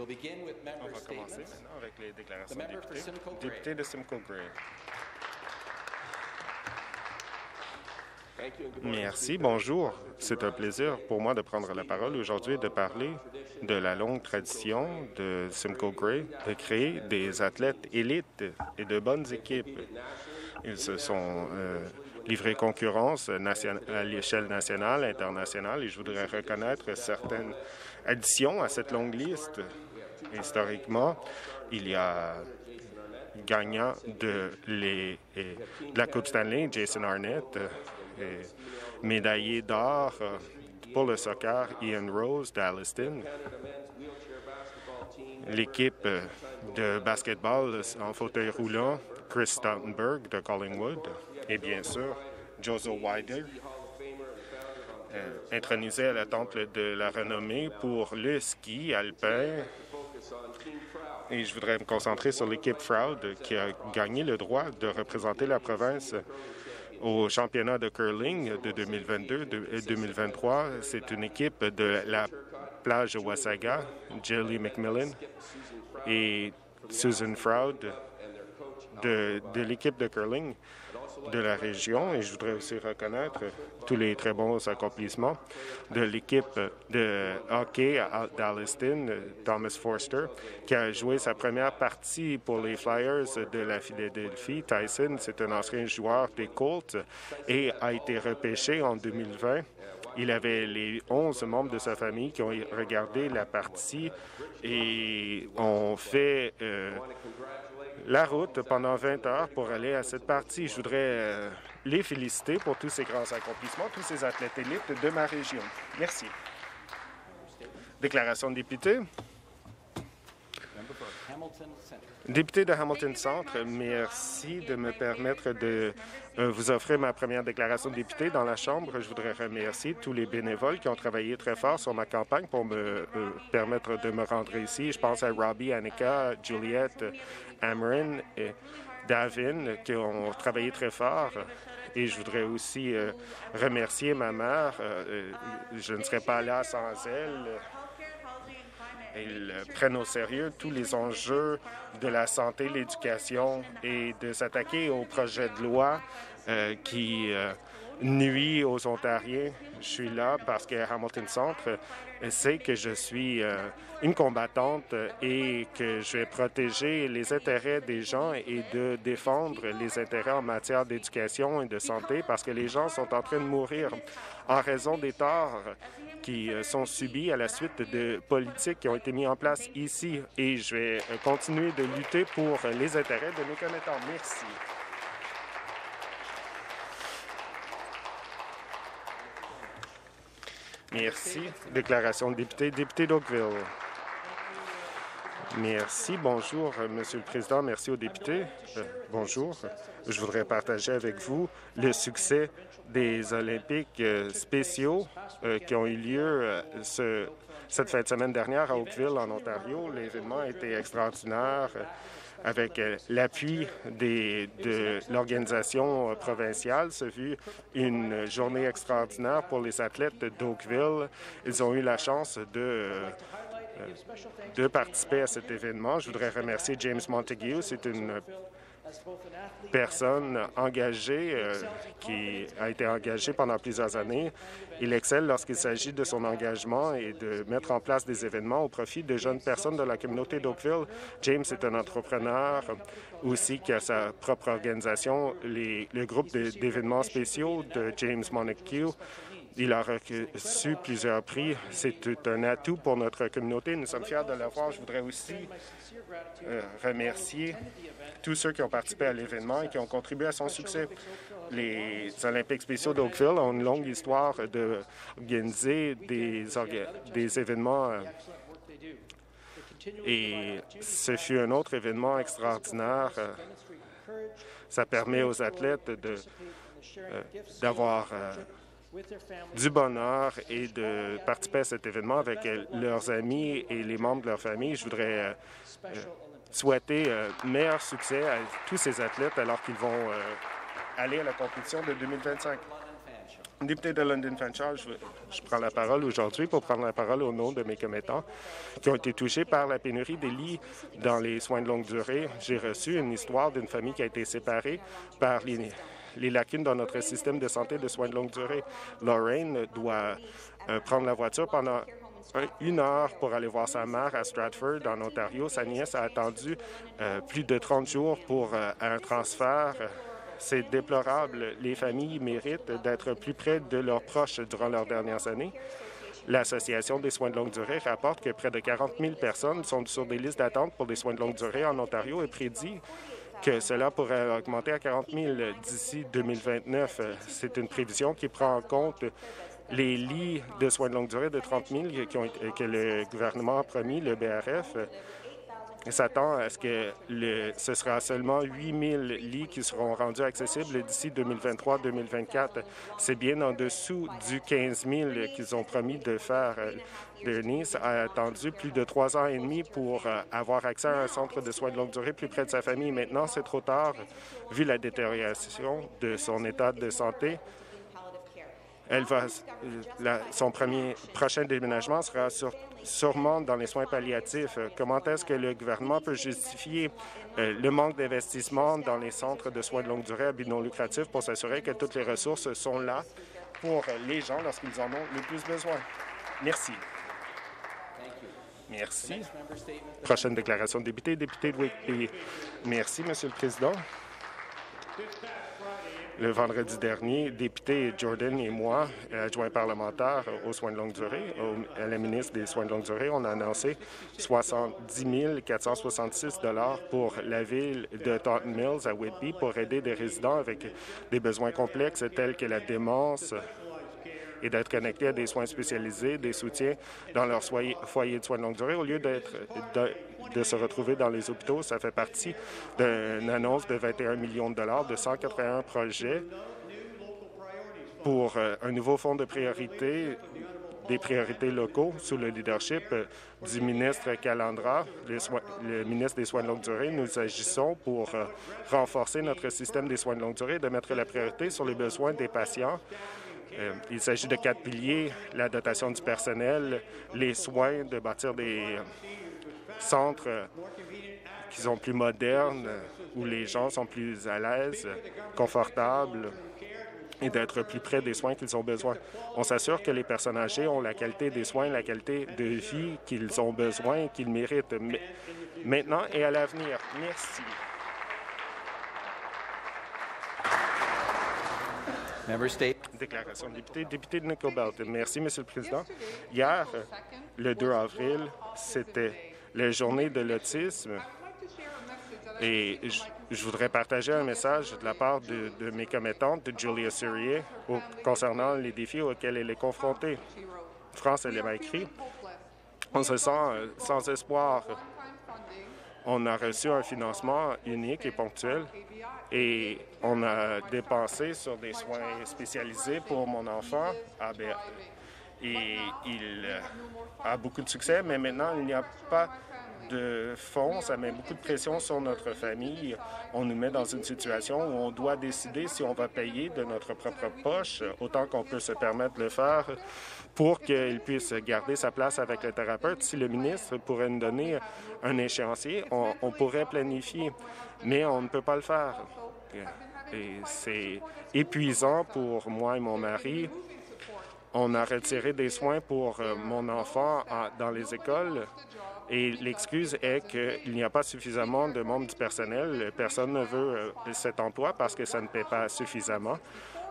On va commencer maintenant avec les déclarations des députés. Député de Simcoe Gray. Merci, bonjour. C'est un plaisir pour moi de prendre la parole aujourd'hui et de parler de la longue tradition de Simcoe Gray de créer des athlètes élites et de bonnes équipes. Ils se sont livrés concurrence à l'échelle nationale, internationale, et je voudrais reconnaître certaines additions à cette longue liste. Historiquement, il y a gagnant de la Coupe Stanley, Jason Arnett, et médaillé d'or pour le soccer, Ian Rose d'Alliston. L'équipe de basketball en fauteuil roulant, Chris Statenberg de Collingwood. Et bien sûr, Joso Wider, intronisé à la Temple de la Renommée pour le ski alpin. Et je voudrais me concentrer sur l'équipe Froud qui a gagné le droit de représenter la province au championnat de curling de 2022 et 2023. C'est une équipe de la plage Wasaga, Julie McMillan et Susan Froud de l'équipe de curling de la région. Et je voudrais aussi reconnaître tous les très bons accomplissements de l'équipe de hockey d'Alliston, Thomas Forster, qui a joué sa première partie pour les Flyers de la Philadelphie. Tyson, c'est un ancien joueur des Colts et a été repêché en 2020. Il avait les 11 membres de sa famille qui ont regardé la partie et ont fait la route pendant 20 heures pour aller à cette partie. Je voudrais les féliciter pour tous ces grands accomplissements, tous ces athlètes élites de ma région. Merci. Déclaration de député. Député de Hamilton Centre, merci de me permettre de vous offrir ma première déclaration de député dans la Chambre. Je voudrais remercier tous les bénévoles qui ont travaillé très fort sur ma campagne pour me permettre de me rendre ici. Je pense à Robbie, Annika, Juliette, Amarin et Davin qui ont travaillé très fort. Et je voudrais aussi remercier ma mère. Je ne serais pas là sans elle. Ils prennent au sérieux tous les enjeux de la santé, l'éducation et de s'attaquer au projet de loi qui nuit aux Ontariens. Je suis là parce que Hamilton Centre sait que je suis une combattante et que je vais protéger les intérêts des gens et de défendre les intérêts en matière d'éducation et de santé parce que les gens sont en train de mourir en raison des torts qui sont subis à la suite de politiques qui ont été mises en place ici. Et je vais continuer de lutter pour les intérêts de mes commettants. Merci. Merci. Déclaration de député. Député d'Oakville. Merci. Bonjour, Monsieur le Président. Merci aux députés. Bonjour. Je voudrais partager avec vous le succès des Olympiques spéciaux qui ont eu lieu cette fin de semaine dernière à Oakville, en Ontario. L'événement a été extraordinaire avec l'appui de l'organisation provinciale. Ce fut une journée extraordinaire pour les athlètes d'Oakville. Ils ont eu la chance de participer à cet événement. Je voudrais remercier James Montague. C'est une personne engagée qui a été engagée pendant plusieurs années. Il excelle lorsqu'il s'agit de son engagement et de mettre en place des événements au profit de jeunes personnes de la communauté d'Oakville. James est un entrepreneur aussi qui a sa propre organisation, le groupe d'événements spéciaux de James Monaco. Il a reçu plusieurs prix. C'est un atout pour notre communauté. Nous sommes fiers de l'avoir. Je voudrais aussi remercier tous ceux qui ont participé à l'événement et qui ont contribué à son succès. Les Olympiques spéciaux d'Oakville ont une longue histoire d'organiser des événements. Et ce fut un autre événement extraordinaire. Ça permet aux athlètes d'avoir du bonheur et de participer à cet événement avec leurs amis et les membres de leur famille. Je voudrais souhaiter meilleur succès à tous ces athlètes alors qu'ils vont aller à la compétition de 2025. Député de London Fanshawe, je prends la parole aujourd'hui pour prendre la parole au nom de mes commettants qui ont été touchés par la pénurie des lits dans les soins de longue durée. J'ai reçu une histoire d'une famille qui a été séparée par les lacunes dans notre système de santé de soins de longue durée. Lorraine doit prendre la voiture pendant une heure pour aller voir sa mère à Stratford, en Ontario. Sa nièce a attendu plus de 30 jours pour un transfert. C'est déplorable. Les familles méritent d'être plus près de leurs proches durant leurs dernières années. L'Association des soins de longue durée rapporte que près de 40 000 personnes sont sur des listes d'attente pour des soins de longue durée en Ontario et prédit que cela pourrait augmenter à 40 000 d'ici 2029. C'est une prévision qui prend en compte les lits de soins de longue durée de 30 000 que le gouvernement a promis, le BRF. S'attend à ce que ce sera seulement 8 000 lits qui seront rendus accessibles d'ici 2023-2024. C'est bien en dessous du 15 000 qu'ils ont promis de faire. Bernice a attendu plus de 3 ans et demi pour avoir accès à un centre de soins de longue durée plus près de sa famille. Maintenant, c'est trop tard, vu la détérioration de son état de santé. Son prochain déménagement sera sûrement dans les soins palliatifs. Comment est-ce que le gouvernement peut justifier le manque d'investissement dans les centres de soins de longue durée à but non lucratif pour s'assurer que toutes les ressources sont là pour les gens lorsqu'ils en ont le plus besoin? Merci. Merci. Prochaine déclaration de député, député de Whitby. Merci, Monsieur le Président. Le vendredi dernier, député Jordan et moi, adjoints parlementaires aux soins de longue durée, à la ministre des soins de longue durée, on a annoncé 70 466 $ pour la ville de Taunton Mills à Whitby pour aider des résidents avec des besoins complexes tels que la démence et d'être connectés à des soins spécialisés, des soutiens dans leur foyer de soins de longue durée, au lieu de se retrouver dans les hôpitaux. Ça fait partie d'une annonce de 21 millions de dollars, de 181 projets pour un nouveau fonds de priorité, des priorités locaux sous le leadership du ministre Calandra, le ministre des Soins de longue durée. Nous agissons pour renforcer notre système des soins de longue durée et de mettre la priorité sur les besoins des patients. Il s'agit de 4 piliers: la dotation du personnel, les soins, de bâtir des centres qui sont plus modernes, où les gens sont plus à l'aise, confortables, et d'être plus près des soins qu'ils ont besoin. On s'assure que les personnes âgées ont la qualité des soins, la qualité de vie qu'ils ont besoin et qu'ils méritent maintenant et à l'avenir. Merci. Déclaration de député, député de Nickel Belt. Merci, Monsieur le Président. Hier, le 2 avril, c'était la journée de l'autisme et je voudrais partager un message de la part de mes commettantes, de Julia Serrier, concernant les défis auxquels elle est confrontée. France, elle m'a écrit: on se sent sans espoir. On a reçu un financement unique et ponctuel et on a dépensé sur des soins spécialisés pour mon enfant. Et il a beaucoup de succès, mais maintenant, il n'y a pas de fonds. Ça met beaucoup de pression sur notre famille. On nous met dans une situation où on doit décider si on va payer de notre propre poche, autant qu'on peut se permettre de le faire, pour qu'il puisse garder sa place avec le thérapeute. Si le ministre pourrait nous donner un échéancier, on pourrait planifier, mais on ne peut pas le faire. Et c'est épuisant pour moi et mon mari. On a retiré des soins pour mon enfant dans les écoles et l'excuse est qu'il n'y a pas suffisamment de membres du personnel. Personne ne veut cet emploi parce que ça ne paie pas suffisamment.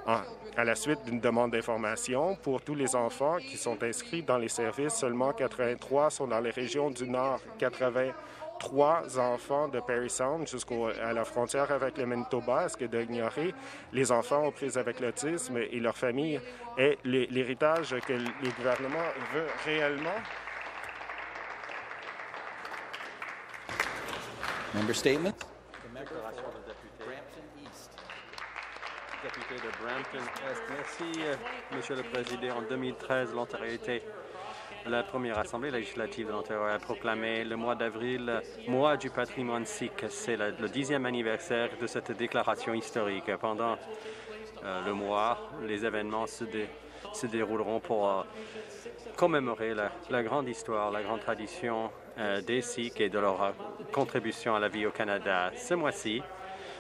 À la suite d'une demande d'information pour tous les enfants qui sont inscrits dans les services, seulement 83 sont dans les régions du Nord, 83 enfants de Parry Sound jusqu'à la frontière avec le Manitoba. Est-ce que d'ignorer les enfants aux prises avec l'autisme et leur famille est l'héritage que le gouvernement veut réellement? Member Statement. Déclaration de député Brampton East. Député de Brampton Est. Merci, Monsieur le Président. En 2013, l'Ontario était la première Assemblée législative de l'Ontario a proclamé le mois d'avril mois du patrimoine sikh. C'est le 10e anniversaire de cette déclaration historique. Pendant le mois, les événements se dérouleront pour commémorer la grande histoire, la grande tradition des Sikhs et de leur contribution à la vie au Canada. Ce mois-ci,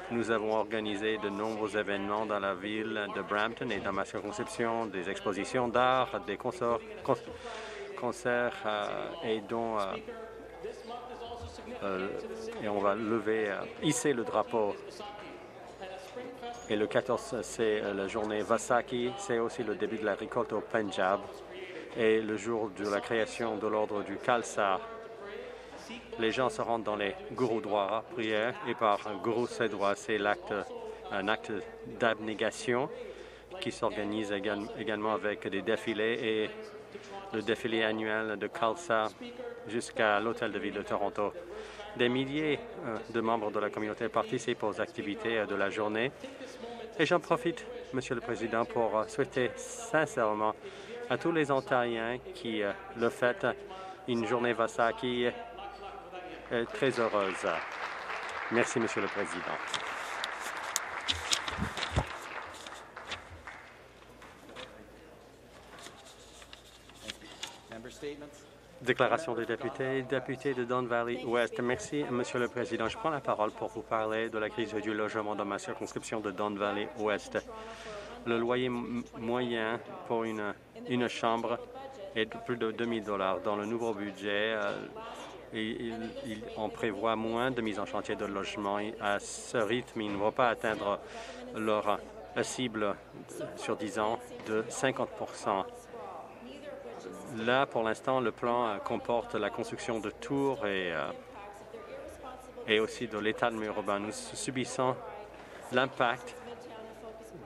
nous avons organisé de nombreux événements dans la ville de Brampton et dans ma circonscription, des expositions d'art, des concerts et dont et on va hisser le drapeau. Et le 14, c'est la journée Vaisakhi, c'est aussi le début de la récolte au Punjab et le jour de la création de l'ordre du Khalsa. Les gens se rendent dans les Gurudwara, prières, et par Guru Sedwa, c'est un acte d'abnégation qui s'organise également avec des défilés et le défilé annuel de Kalsa jusqu'à l'hôtel de ville de Toronto. Des milliers de membres de la communauté participent aux activités de la journée. Et j'en profite, Monsieur le Président, pour souhaiter sincèrement à tous les Ontariens qui le fêtent une journée Vaisakhi très heureuse. Merci, Monsieur le Président. Déclaration des députés. Député de Don Valley West. Merci, Monsieur le Président. Je prends la parole pour vous parler de la crise du logement dans ma circonscription de Don Valley West. Le loyer moyen pour une chambre est de plus de 2 000 $. Dans le nouveau budget, on prévoit moins de mise en chantier de logements. À ce rythme, ils ne vont pas atteindre leur cible sur 10 ans de 50%. Là, pour l'instant, le plan comporte la construction de tours et aussi de l'étalement urbain. Nous subissons l'impact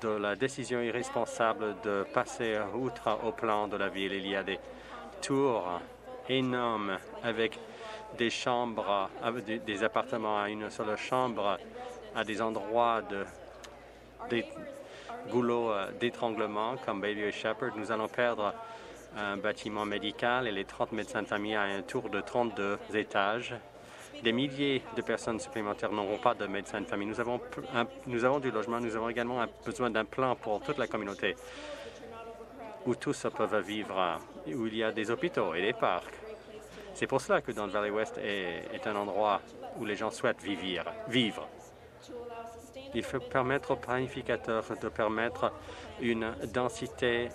de la décision irresponsable de passer outre au plan de la ville. Il y a des tours énormes avec des chambres, avec des appartements à une seule chambre, à des endroits des goulots d'étranglement comme Bayview et Shepherd. Nous allons perdre un bâtiment médical et les 30 médecins de famille à un tour de 32 étages. Des milliers de personnes supplémentaires n'auront pas de médecins de famille. Nous avons du logement, nous avons également besoin d'un plan pour toute la communauté où tous peuvent vivre, où il y a des hôpitaux et des parcs. C'est pour cela que Don Valley West est un endroit où les gens souhaitent vivre. Il faut permettre aux planificateurs de permettre une densité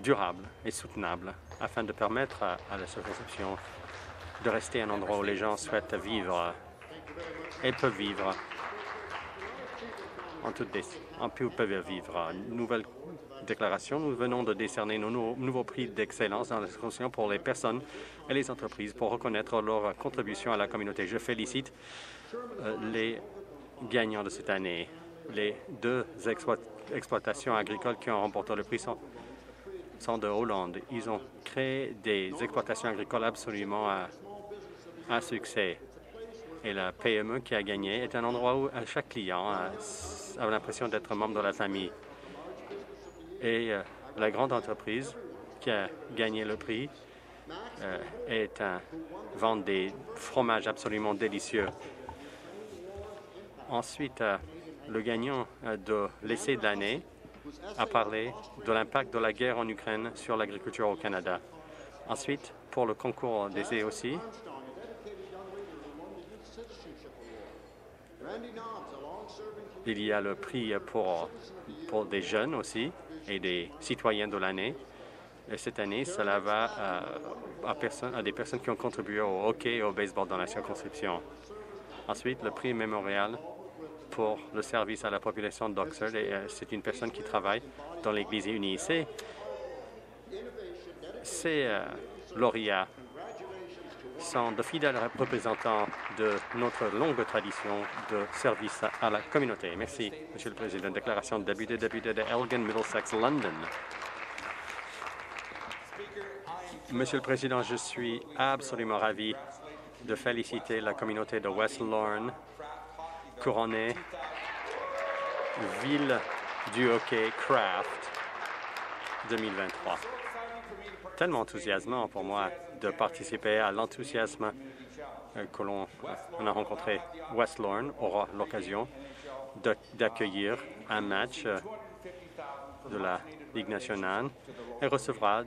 durable et soutenable afin de permettre à la circonscription de rester un endroit où les gens souhaitent vivre et peuvent vivre en toute vivre. Nouvelle déclaration, nous venons de décerner nos nouveaux prix d'excellence dans la circonscription pour les personnes et les entreprises pour reconnaître leur contribution à la communauté. Je félicite les gagnants de cette année. Les deux exploitations agricoles qui ont remporté le prix sont de Hollande. Ils ont créé des exploitations agricoles absolument à succès. Et la PME qui a gagné est un endroit où chaque client a l'impression d'être membre de la famille. Et la grande entreprise qui a gagné le prix vend des fromages absolument délicieux. Ensuite, le gagnant de l'essai de l'année a parlé de l'impact de la guerre en Ukraine sur l'agriculture au Canada. Ensuite, pour le concours d'essai aussi, il y a le prix pour des jeunes aussi et des citoyens de l'année. Et cette année, cela va à des personnes qui ont contribué au hockey et au baseball dans la circonscription. Ensuite, le prix mémorial pour le service à la population d'Oxford. C'est une personne qui travaille dans l'Église unie. Ces lauréats sont de fidèles représentants de notre longue tradition de service à la communauté. Merci, Monsieur le Président. Déclaration de député de Elgin, Middlesex, London. Monsieur le Président, je suis absolument ravi de féliciter la communauté de West Lorne couronnée ville du hockey Craft 2023. Tellement enthousiasmant pour moi de participer à l'enthousiasme que l'on a rencontré. West Lorne aura l'occasion d'accueillir un match de la Ligue nationale et recevra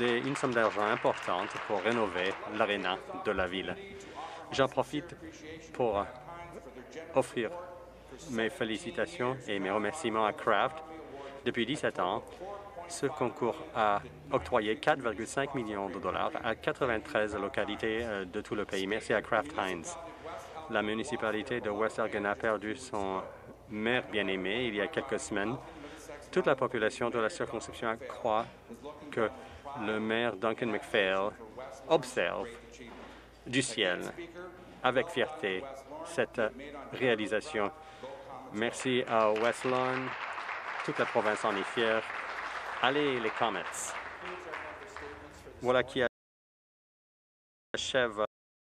une somme d'argent importante pour rénover l'aréna de la ville. J'en profite pour offrir mes félicitations et mes remerciements à Kraft. Depuis 17 ans, ce concours a octroyé 4,5 millions de dollars à 93 localités de tout le pays. Merci à Kraft Heinz. La municipalité de West Lorne a perdu son maire bien-aimé il y a quelques semaines. Toute la population de la circonscription croit que le maire Duncan MacPhail observe du ciel avec fierté cette réalisation. Merci à West Lorne. Toute la province en est fière. Allez les Comets. Voilà qui achève